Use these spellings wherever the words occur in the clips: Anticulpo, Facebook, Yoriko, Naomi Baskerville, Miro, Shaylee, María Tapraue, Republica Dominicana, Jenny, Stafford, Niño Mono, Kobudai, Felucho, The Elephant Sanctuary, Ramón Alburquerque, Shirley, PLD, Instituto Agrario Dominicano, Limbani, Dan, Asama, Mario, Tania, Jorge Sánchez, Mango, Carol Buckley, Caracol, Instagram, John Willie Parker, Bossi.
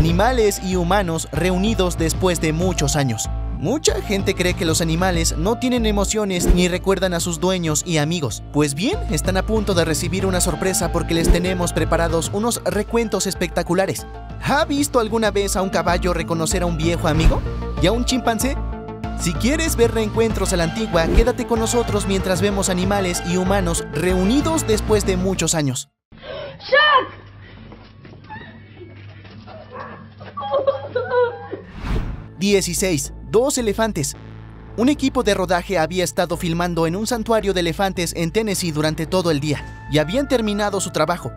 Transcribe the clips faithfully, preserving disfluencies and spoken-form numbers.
Animales y humanos reunidos después de muchos años. Mucha gente cree que los animales no tienen emociones ni recuerdan a sus dueños y amigos. Pues bien, están a punto de recibir una sorpresa porque les tenemos preparados unos recuentos espectaculares. ¿Ha visto alguna vez a un caballo reconocer a un viejo amigo? ¿Y a un chimpancé? Si quieres ver reencuentros a la antigua, quédate con nosotros mientras vemos animales y humanos reunidos después de muchos años. dieciséis. Dos elefantes. Un equipo de rodaje había estado filmando en un santuario de elefantes en Tennessee durante todo el día, y habían terminado su trabajo.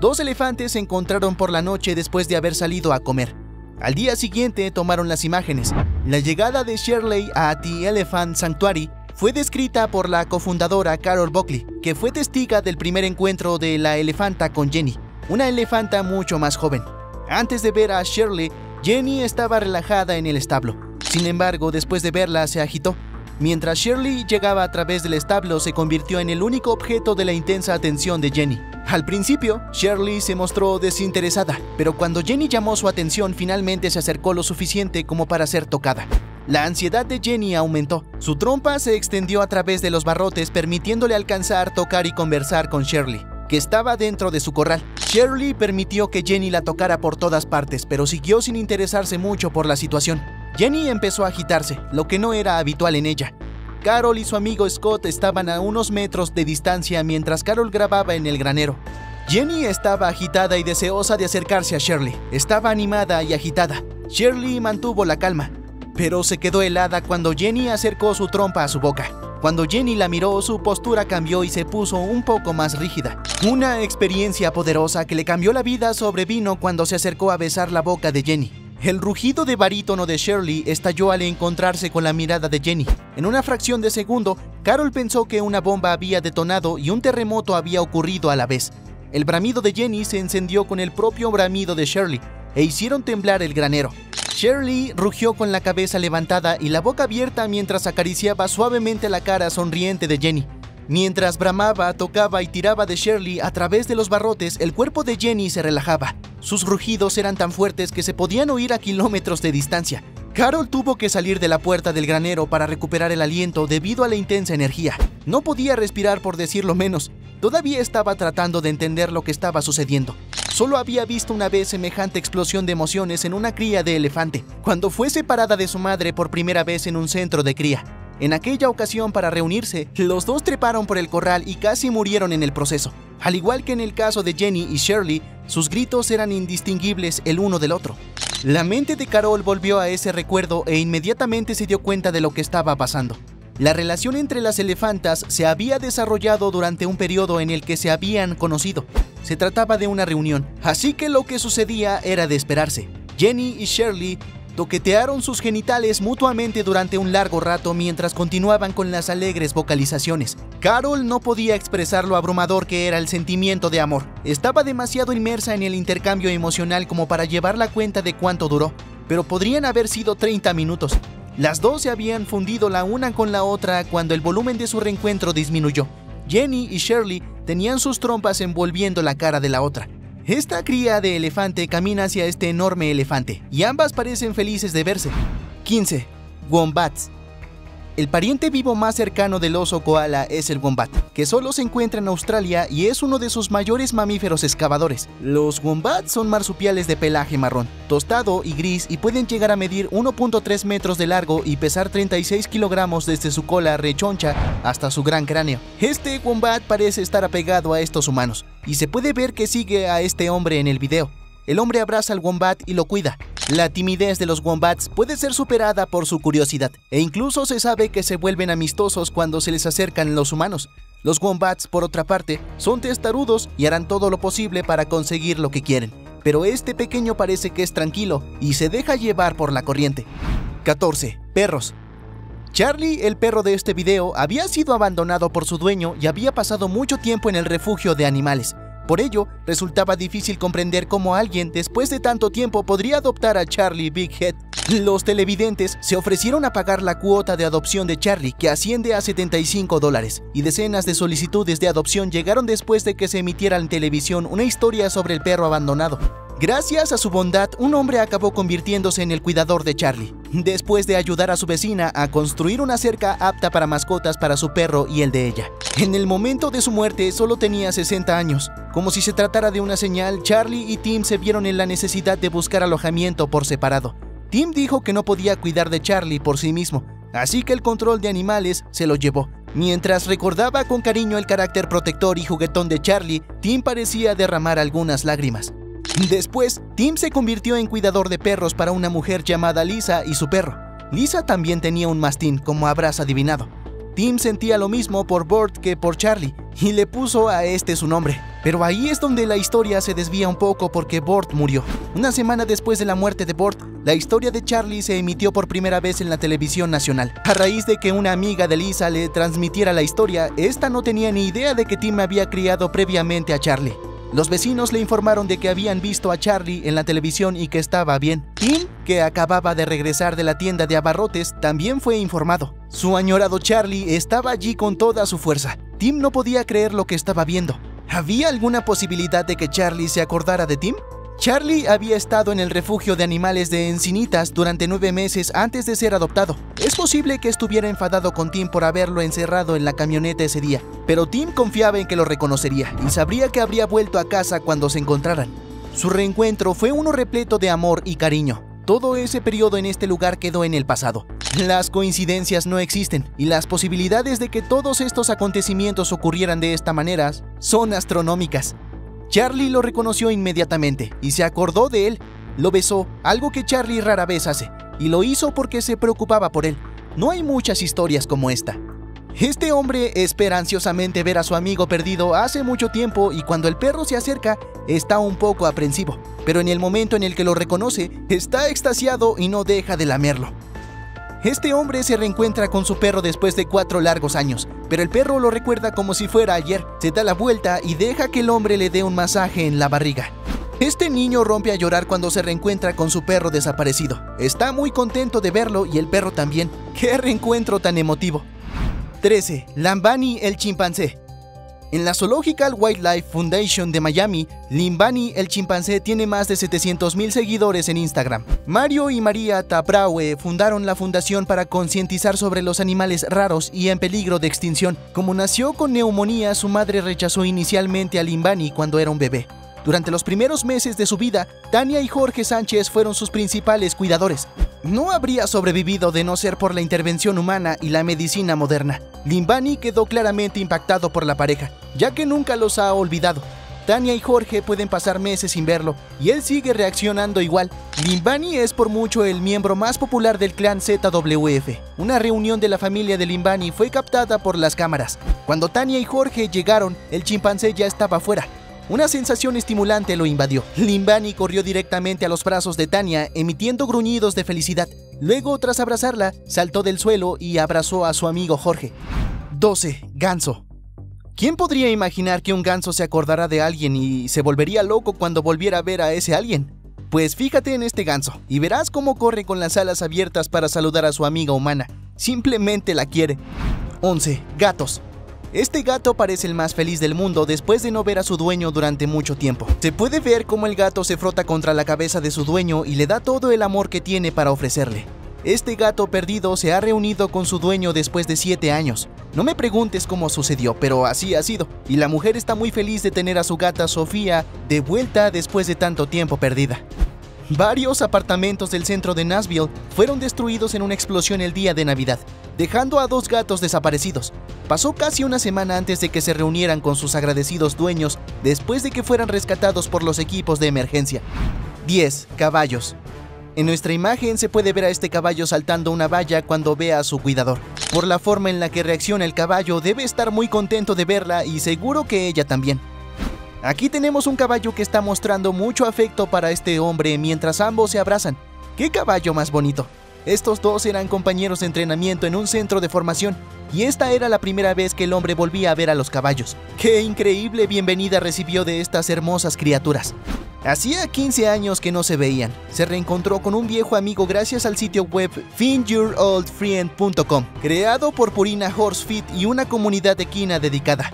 Dos elefantes se encontraron por la noche después de haber salido a comer. Al día siguiente tomaron las imágenes. La llegada de Shirley a The Elephant Sanctuary fue descrita por la cofundadora Carol Buckley, que fue testiga del primer encuentro de la elefanta con Jenny, una elefanta mucho más joven. Antes de ver a Shirley, Jenny estaba relajada en el establo. Sin embargo, después de verla, se agitó. Mientras Shirley llegaba a través del establo, se convirtió en el único objeto de la intensa atención de Jenny. Al principio, Shirley se mostró desinteresada, pero cuando Jenny llamó su atención, finalmente se acercó lo suficiente como para ser tocada. La ansiedad de Jenny aumentó. Su trompa se extendió a través de los barrotes, permitiéndole alcanzar, tocar y conversar con Shirley, que estaba dentro de su corral. Shirley permitió que Jenny la tocara por todas partes, pero siguió sin interesarse mucho por la situación. Jenny empezó a agitarse, lo que no era habitual en ella. Carol y su amigo Scott estaban a unos metros de distancia mientras Carol grababa en el granero. Jenny estaba agitada y deseosa de acercarse a Shirley. Estaba animada y agitada. Shirley mantuvo la calma, pero se quedó helada cuando Jenny acercó su trompa a su boca. Cuando Jenny la miró, su postura cambió y se puso un poco más rígida. Una experiencia poderosa que le cambió la vida sobrevino cuando se acercó a besar la boca de Jenny. El rugido de barítono de Shirley estalló al encontrarse con la mirada de Jenny. En una fracción de segundo, Carol pensó que una bomba había detonado y un terremoto había ocurrido a la vez. El bramido de Jenny se encendió con el propio bramido de Shirley e hicieron temblar el granero. Shirley rugió con la cabeza levantada y la boca abierta mientras acariciaba suavemente la cara sonriente de Jenny. Mientras bramaba, tocaba y tiraba de Shirley a través de los barrotes, el cuerpo de Jenny se relajaba. Sus rugidos eran tan fuertes que se podían oír a kilómetros de distancia. Carol tuvo que salir de la puerta del granero para recuperar el aliento debido a la intensa energía. No podía respirar, por decirlo menos. Todavía estaba tratando de entender lo que estaba sucediendo. Solo había visto una vez semejante explosión de emociones en una cría de elefante, cuando fue separada de su madre por primera vez en un centro de cría. En aquella ocasión, para reunirse, los dos treparon por el corral y casi murieron en el proceso. Al igual que en el caso de Jenny y Shirley, sus gritos eran indistinguibles el uno del otro. La mente de Carol volvió a ese recuerdo e inmediatamente se dio cuenta de lo que estaba pasando. La relación entre las elefantas se había desarrollado durante un periodo en el que se habían conocido. Se trataba de una reunión, así que lo que sucedía era de esperarse. Jenny y Shirley toquetearon sus genitales mutuamente durante un largo rato mientras continuaban con las alegres vocalizaciones. Carol no podía expresar lo abrumador que era el sentimiento de amor. Estaba demasiado inmersa en el intercambio emocional como para llevar la cuenta de cuánto duró, pero podrían haber sido treinta minutos. Las dos se habían fundido la una con la otra cuando el volumen de su reencuentro disminuyó. Jenny y Shirley tenían sus trompas envolviendo la cara de la otra. Esta cría de elefante camina hacia este enorme elefante, y ambas parecen felices de verse. quince. Wombats. El pariente vivo más cercano del oso koala es el wombat, que solo se encuentra en Australia y es uno de sus mayores mamíferos excavadores. Los wombats son marsupiales de pelaje marrón, tostado y gris, y pueden llegar a medir uno punto tres metros de largo y pesar treinta y seis kilogramos desde su cola rechoncha hasta su gran cráneo. Este wombat parece estar apegado a estos humanos, y se puede ver que sigue a este hombre en el video. El hombre abraza al wombat y lo cuida. La timidez de los wombats puede ser superada por su curiosidad, e incluso se sabe que se vuelven amistosos cuando se les acercan los humanos. Los wombats, por otra parte, son testarudos y harán todo lo posible para conseguir lo que quieren. Pero este pequeño parece que es tranquilo y se deja llevar por la corriente. catorce. Perros. Charlie, el perro de este video, había sido abandonado por su dueño y había pasado mucho tiempo en el refugio de animales. Por ello, resultaba difícil comprender cómo alguien, después de tanto tiempo, podría adoptar a Charlie Big Head. Los televidentes se ofrecieron a pagar la cuota de adopción de Charlie, que asciende a setenta y cinco dólares, y decenas de solicitudes de adopción llegaron después de que se emitiera en televisión una historia sobre el perro abandonado. Gracias a su bondad, un hombre acabó convirtiéndose en el cuidador de Charlie, después de ayudar a su vecina a construir una cerca apta para mascotas para su perro y el de ella. En el momento de su muerte solo tenía sesenta años. Como si se tratara de una señal, Charlie y Tim se vieron en la necesidad de buscar alojamiento por separado. Tim dijo que no podía cuidar de Charlie por sí mismo, así que el control de animales se lo llevó. Mientras recordaba con cariño el carácter protector y juguetón de Charlie, Tim parecía derramar algunas lágrimas. Después, Tim se convirtió en cuidador de perros para una mujer llamada Lisa y su perro. Lisa también tenía un mastín, como habrás adivinado. Tim sentía lo mismo por Bert que por Charlie, y le puso a este su nombre. Pero ahí es donde la historia se desvía un poco porque Bert murió. Una semana después de la muerte de Bert, la historia de Charlie se emitió por primera vez en la televisión nacional. A raíz de que una amiga de Lisa le transmitiera la historia, esta no tenía ni idea de que Tim había criado previamente a Charlie. Los vecinos le informaron de que habían visto a Charlie en la televisión y que estaba bien. Tim, que acababa de regresar de la tienda de abarrotes, también fue informado. Su añorado Charlie estaba allí con toda su fuerza. Tim no podía creer lo que estaba viendo. ¿Había alguna posibilidad de que Charlie se acordara de Tim? Charlie había estado en el refugio de animales de Encinitas durante nueve meses antes de ser adoptado. Es posible que estuviera enfadado con Tim por haberlo encerrado en la camioneta ese día, pero Tim confiaba en que lo reconocería y sabría que habría vuelto a casa cuando se encontraran. Su reencuentro fue uno repleto de amor y cariño. Todo ese periodo en este lugar quedó en el pasado. Las coincidencias no existen, y las posibilidades de que todos estos acontecimientos ocurrieran de esta manera son astronómicas. Charlie lo reconoció inmediatamente y se acordó de él. Lo besó, algo que Charlie rara vez hace, y lo hizo porque se preocupaba por él. No hay muchas historias como esta. Este hombre espera ansiosamente ver a su amigo perdido hace mucho tiempo y cuando el perro se acerca está un poco aprensivo, pero en el momento en el que lo reconoce está extasiado y no deja de lamerlo. Este hombre se reencuentra con su perro después de cuatro largos años, pero el perro lo recuerda como si fuera ayer. Se da la vuelta y deja que el hombre le dé un masaje en la barriga. Este niño rompe a llorar cuando se reencuentra con su perro desaparecido. Está muy contento de verlo y el perro también. ¡Qué reencuentro tan emotivo! trece. Limbani el chimpancé. En la Zoological Wildlife Foundation de Miami, Limbani el chimpancé tiene más de setecientos mil seguidores en Instagram. Mario y María Tapraue fundaron la fundación para concientizar sobre los animales raros y en peligro de extinción. Como nació con neumonía, su madre rechazó inicialmente a Limbani cuando era un bebé. Durante los primeros meses de su vida, Tania y Jorge Sánchez fueron sus principales cuidadores. No habría sobrevivido de no ser por la intervención humana y la medicina moderna. Limbani quedó claramente impactado por la pareja, ya que nunca los ha olvidado. Tania y Jorge pueden pasar meses sin verlo, y él sigue reaccionando igual. Limbani es por mucho el miembro más popular del clan Z W F. Una reunión de la familia de Limbani fue captada por las cámaras. Cuando Tania y Jorge llegaron, el chimpancé ya estaba fuera. Una sensación estimulante lo invadió. Limbani corrió directamente a los brazos de Tania, emitiendo gruñidos de felicidad. Luego, tras abrazarla, saltó del suelo y abrazó a su amigo Jorge. doce. Ganso. ¿Quién podría imaginar que un ganso se acordará de alguien y se volvería loco cuando volviera a ver a ese alguien? Pues fíjate en este ganso y verás cómo corre con las alas abiertas para saludar a su amiga humana. Simplemente la quiere. once. Gatos. Este gato parece el más feliz del mundo después de no ver a su dueño durante mucho tiempo. Se puede ver cómo el gato se frota contra la cabeza de su dueño y le da todo el amor que tiene para ofrecerle. Este gato perdido se ha reunido con su dueño después de siete años. No me preguntes cómo sucedió, pero así ha sido. Y la mujer está muy feliz de tener a su gata Sofía de vuelta después de tanto tiempo perdida. Varios apartamentos del centro de Nashville fueron destruidos en una explosión el día de Navidad, dejando a dos gatos desaparecidos. Pasó casi una semana antes de que se reunieran con sus agradecidos dueños después de que fueran rescatados por los equipos de emergencia. diez. Caballos. En nuestra imagen se puede ver a este caballo saltando una valla cuando ve a su cuidador. Por la forma en la que reacciona el caballo, debe estar muy contento de verla y seguro que ella también. Aquí tenemos un caballo que está mostrando mucho afecto para este hombre mientras ambos se abrazan. ¡Qué caballo más bonito! Estos dos eran compañeros de entrenamiento en un centro de formación, y esta era la primera vez que el hombre volvía a ver a los caballos. ¡Qué increíble bienvenida recibió de estas hermosas criaturas! Hacía quince años que no se veían. Se reencontró con un viejo amigo gracias al sitio web Find Your Old Friend punto com, creado por Purina HorseFit y una comunidad equina dedicada.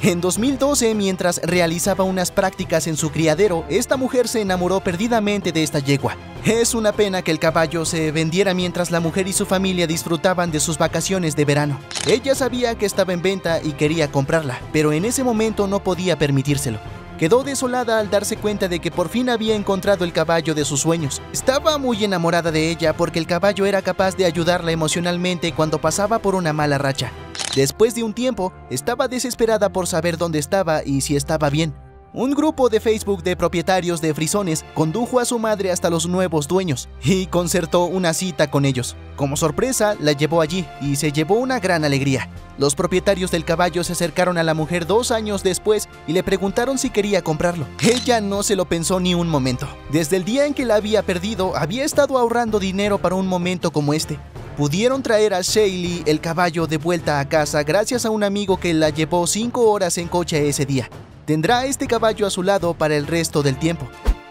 En dos mil doce, mientras realizaba unas prácticas en su criadero, esta mujer se enamoró perdidamente de esta yegua. Es una pena que el caballo se vendiera mientras la mujer y su familia disfrutaban de sus vacaciones de verano. Ella sabía que estaba en venta y quería comprarla, pero en ese momento no podía permitírselo. Quedó desolada al darse cuenta de que por fin había encontrado el caballo de sus sueños. Estaba muy enamorada de ella porque el caballo era capaz de ayudarla emocionalmente cuando pasaba por una mala racha. Después de un tiempo, estaba desesperada por saber dónde estaba y si estaba bien. Un grupo de Facebook de propietarios de frisones condujo a su madre hasta los nuevos dueños y concertó una cita con ellos. Como sorpresa, la llevó allí y se llevó una gran alegría. Los propietarios del caballo se acercaron a la mujer dos años después y le preguntaron si quería comprarlo. Ella no se lo pensó ni un momento. Desde el día en que la había perdido, había estado ahorrando dinero para un momento como este. Pudieron traer a Shaylee el caballo de vuelta a casa gracias a un amigo que la llevó cinco horas en coche ese día. Tendrá este caballo a su lado para el resto del tiempo.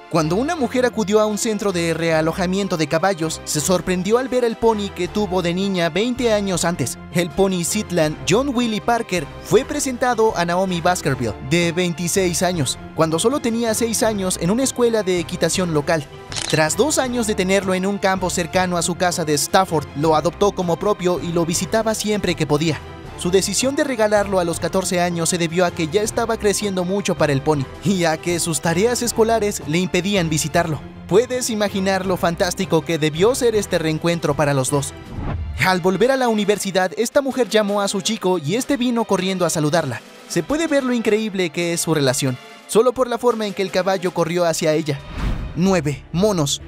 Cuando una mujer acudió a un centro de realojamiento de caballos, se sorprendió al ver el pony que tuvo de niña veinte años antes. El pony Shetland John Willie Parker fue presentado a Naomi Baskerville, de veintiséis años, cuando solo tenía seis años, en una escuela de equitación local. Tras dos años de tenerlo en un campo cercano a su casa de Stafford, lo adoptó como propio y lo visitaba siempre que podía. Su decisión de regalarlo a los catorce años se debió a que ya estaba creciendo mucho para el pony y a que sus tareas escolares le impedían visitarlo. Puedes imaginar lo fantástico que debió ser este reencuentro para los dos. Al volver a la universidad, esta mujer llamó a su chico y este vino corriendo a saludarla. Se puede ver lo increíble que es su relación, solo por la forma en que el caballo corrió hacia ella. nueve. Monos.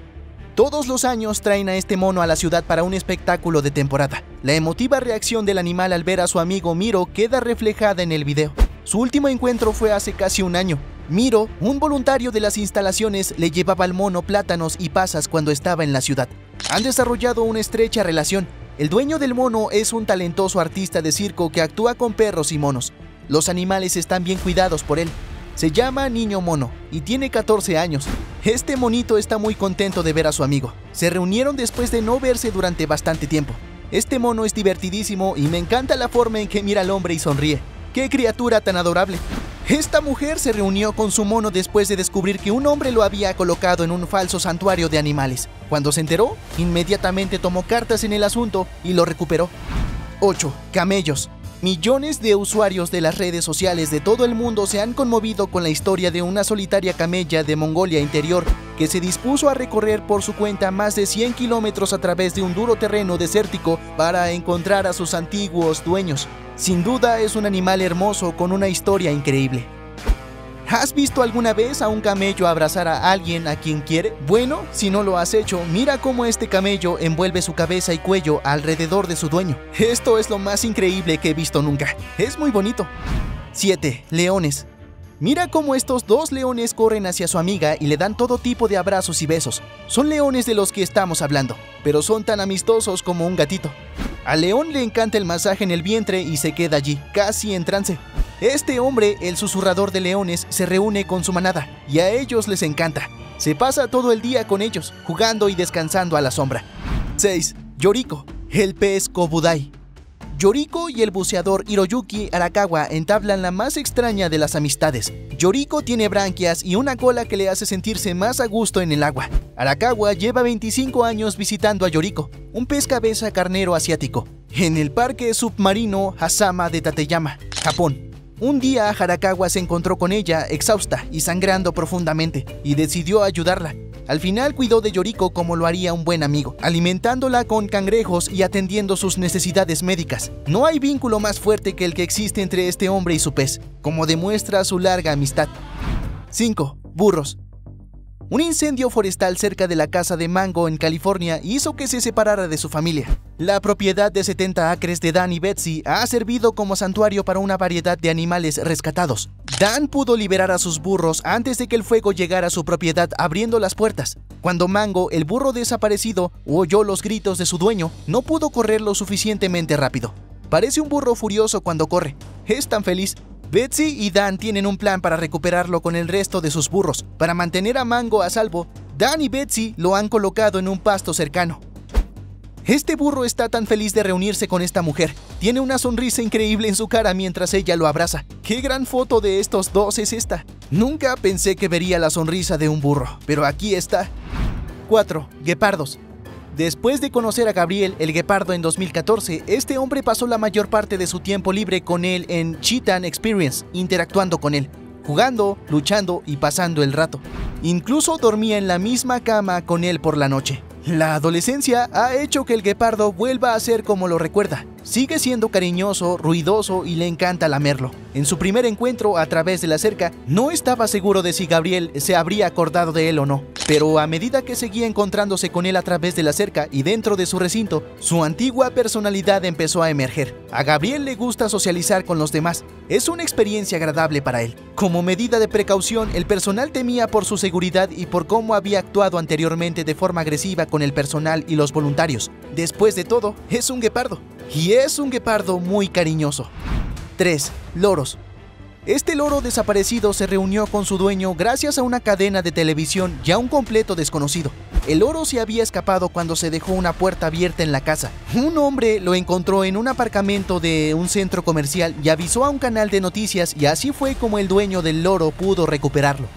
Todos los años traen a este mono a la ciudad para un espectáculo de temporada. La emotiva reacción del animal al ver a su amigo Miro queda reflejada en el video. Su último encuentro fue hace casi un año. Miro, un voluntario de las instalaciones, le llevaba al mono plátanos y pasas cuando estaba en la ciudad. Han desarrollado una estrecha relación. El dueño del mono es un talentoso artista de circo que actúa con perros y monos. Los animales están bien cuidados por él. Se llama Niño Mono y tiene catorce años. Este monito está muy contento de ver a su amigo. Se reunieron después de no verse durante bastante tiempo. Este mono es divertidísimo y me encanta la forma en que mira al hombre y sonríe. ¡Qué criatura tan adorable! Esta mujer se reunió con su mono después de descubrir que un hombre lo había colocado en un falso santuario de animales. Cuando se enteró, inmediatamente tomó cartas en el asunto y lo recuperó. ocho. Camellos. Millones de usuarios de las redes sociales de todo el mundo se han conmovido con la historia de una solitaria camella de Mongolia Interior que se dispuso a recorrer por su cuenta más de cien kilómetros a través de un duro terreno desértico para encontrar a sus antiguos dueños. Sin duda es un animal hermoso con una historia increíble. ¿Has visto alguna vez a un camello abrazar a alguien a quien quiere? Bueno, si no lo has hecho, mira cómo este camello envuelve su cabeza y cuello alrededor de su dueño. Esto es lo más increíble que he visto nunca. Es muy bonito. siete. Leones. Mira cómo estos dos leones corren hacia su amiga y le dan todo tipo de abrazos y besos. Son leones de los que estamos hablando, pero son tan amistosos como un gatito. Al león le encanta el masaje en el vientre y se queda allí, casi en trance. Este hombre, el susurrador de leones, se reúne con su manada y a ellos les encanta. Se pasa todo el día con ellos, jugando y descansando a la sombra. seis. Yoriko, el pez Kobudai. Yoriko y el buceador Hiroyuki Arakawa entablan la más extraña de las amistades. Yoriko tiene branquias y una cola que le hace sentirse más a gusto en el agua. Arakawa lleva veinticinco años visitando a Yoriko, un pez cabeza carnero asiático, en el parque submarino Asama de Tateyama, Japón. Un día, Arakawa se encontró con ella, exhausta y sangrando profundamente, y decidió ayudarla. Al final cuidó de Yoriko como lo haría un buen amigo, alimentándola con cangrejos y atendiendo sus necesidades médicas. No hay vínculo más fuerte que el que existe entre este hombre y su pez, como demuestra su larga amistad. cinco. Burros. Un incendio forestal cerca de la casa de Mango en California hizo que se separara de su familia. La propiedad de setenta acres de Dan y Betsy ha servido como santuario para una variedad de animales rescatados. Dan pudo liberar a sus burros antes de que el fuego llegara a su propiedad abriendo las puertas. Cuando Mango, el burro desaparecido, oyó los gritos de su dueño, no pudo correr lo suficientemente rápido. Parece un burro furioso cuando corre. Es tan feliz. Betsy y Dan tienen un plan para recuperarlo con el resto de sus burros. Para mantener a Mango a salvo, Dan y Betsy lo han colocado en un pasto cercano. Este burro está tan feliz de reunirse con esta mujer. Tiene una sonrisa increíble en su cara mientras ella lo abraza. ¡Qué gran foto de estos dos es esta! Nunca pensé que vería la sonrisa de un burro, pero aquí está. cuatro. Guepardos. Después de conocer a Gabriel, el guepardo, en dos mil catorce, este hombre pasó la mayor parte de su tiempo libre con él en Cheetah Experience, interactuando con él, jugando, luchando y pasando el rato. Incluso dormía en la misma cama con él por la noche. La adolescencia ha hecho que el guepardo vuelva a ser como lo recuerda. Sigue siendo cariñoso, ruidoso y le encanta lamerlo. En su primer encuentro a través de la cerca, no estaba seguro de si Gabriel se habría acordado de él o no. Pero a medida que seguía encontrándose con él a través de la cerca y dentro de su recinto, su antigua personalidad empezó a emerger. A Gabriel le gusta socializar con los demás. Es una experiencia agradable para él. Como medida de precaución, el personal temía por su seguridad y por cómo había actuado anteriormente de forma agresiva con el personal y los voluntarios. Después de todo, es un guepardo. Y es un guepardo muy cariñoso. tres. Loros. Este loro desaparecido se reunió con su dueño gracias a una cadena de televisión ya un completo desconocido. El loro se había escapado cuando se dejó una puerta abierta en la casa. Un hombre lo encontró en un aparcamiento de un centro comercial y avisó a un canal de noticias, y así fue como el dueño del loro pudo recuperarlo.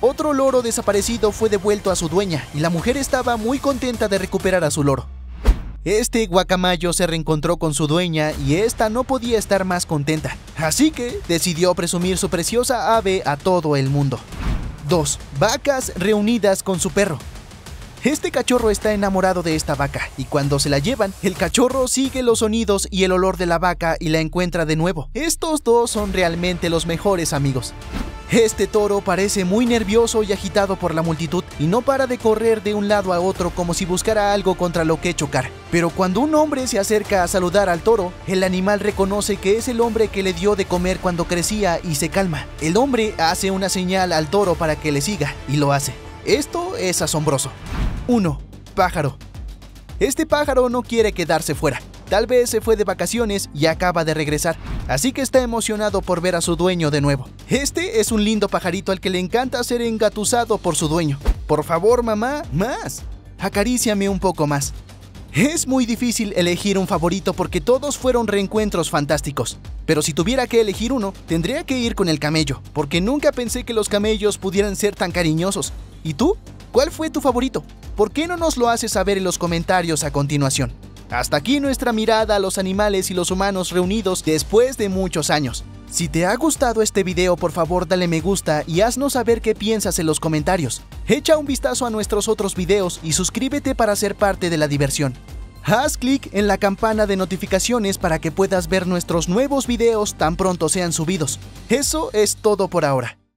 Otro loro desaparecido fue devuelto a su dueña y la mujer estaba muy contenta de recuperar a su loro. Este guacamayo se reencontró con su dueña y esta no podía estar más contenta, así que decidió presumir su preciosa ave a todo el mundo. dos. Vacas reunidas con su perro. Este cachorro está enamorado de esta vaca, y cuando se la llevan, el cachorro sigue los sonidos y el olor de la vaca y la encuentra de nuevo. Estos dos son realmente los mejores amigos. Este toro parece muy nervioso y agitado por la multitud y no para de correr de un lado a otro como si buscara algo contra lo que chocar. Pero cuando un hombre se acerca a saludar al toro, el animal reconoce que es el hombre que le dio de comer cuando crecía y se calma. El hombre hace una señal al toro para que le siga y lo hace. Esto es asombroso. uno. Pájaro. Este pájaro no quiere quedarse fuera. Tal vez se fue de vacaciones y acaba de regresar, así que está emocionado por ver a su dueño de nuevo. Este es un lindo pajarito al que le encanta ser engatusado por su dueño. Por favor, mamá, más. Acaríciame un poco más. Es muy difícil elegir un favorito porque todos fueron reencuentros fantásticos. Pero si tuviera que elegir uno, tendría que ir con el camello, porque nunca pensé que los camellos pudieran ser tan cariñosos. ¿Y tú? ¿Cuál fue tu favorito? ¿Por qué no nos lo haces saber en los comentarios a continuación? Hasta aquí nuestra mirada a los animales y los humanos reunidos después de muchos años. Si te ha gustado este video, por favor dale me gusta y haznos saber qué piensas en los comentarios. Echa un vistazo a nuestros otros videos y suscríbete para ser parte de la diversión. Haz clic en la campana de notificaciones para que puedas ver nuestros nuevos videos tan pronto sean subidos. Eso es todo por ahora.